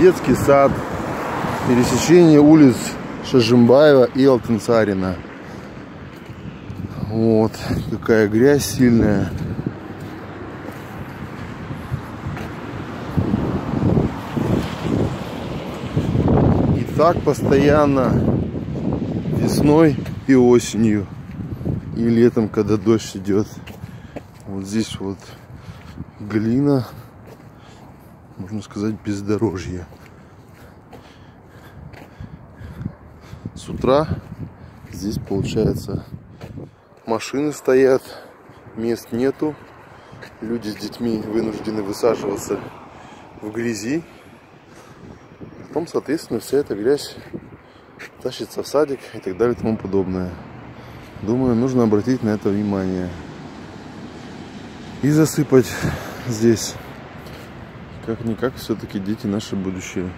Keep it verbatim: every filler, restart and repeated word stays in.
детский сад, пересечение улиц Шажимбаева и Алтынсарина. Вот, какая грязь сильная. И так постоянно весной и осенью. И летом, когда дождь идет. Вот здесь вот глина, можно сказать, бездорожье. С утра здесь, получается, машины стоят, мест нету. Люди с детьми вынуждены высаживаться в грязи. Потом, соответственно, вся эта грязь тащится в садик и так далее и тому подобное. Думаю, нужно обратить на это внимание. И засыпать здесь. Как-никак, все-таки дети наше будущее.